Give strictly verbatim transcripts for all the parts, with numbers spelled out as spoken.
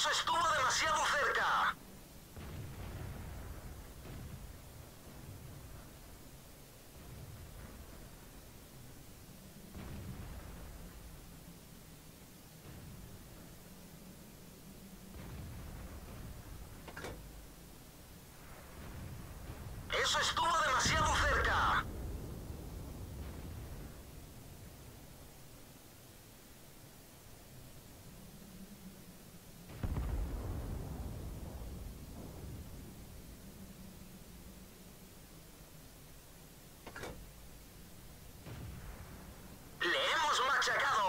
Eso estuvo demasiado cerca. Eso estuvo demasiado cerca. Le hemos machacado.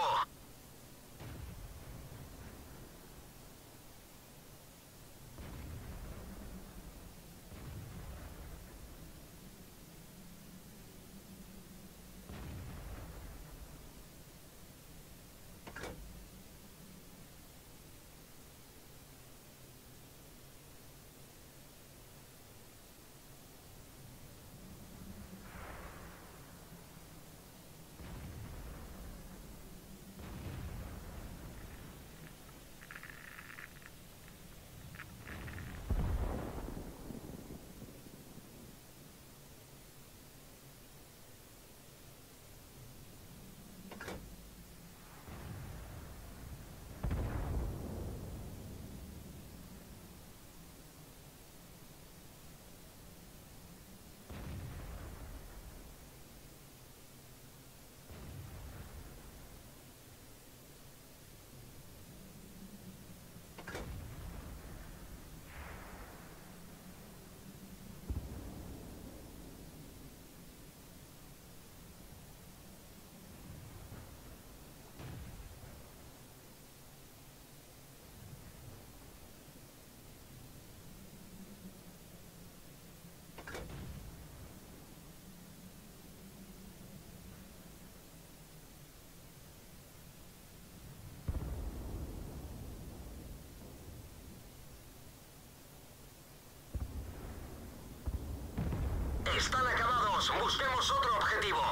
Están acabados. Busquemos otro objetivo.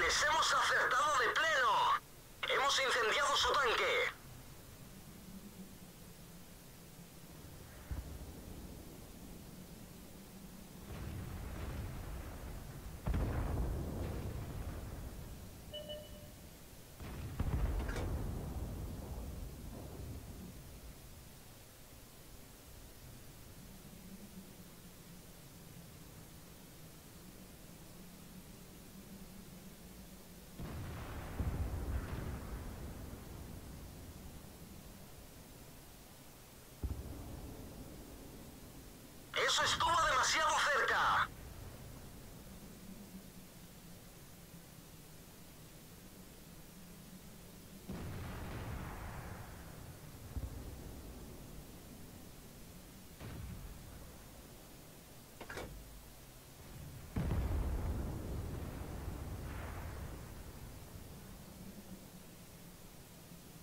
¡Les hemos acertado de pleno! ¡Hemos incendiado su tanque! ¡Eso estuvo demasiado cerca!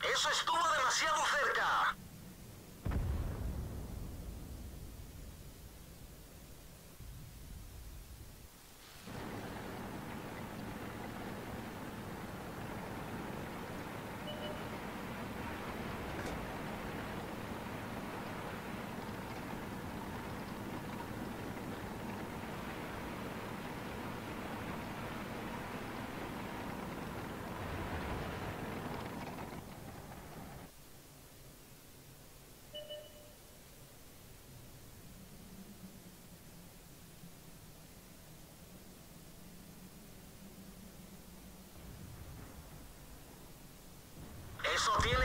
¡Eso estuvo demasiado cerca! Eso tiene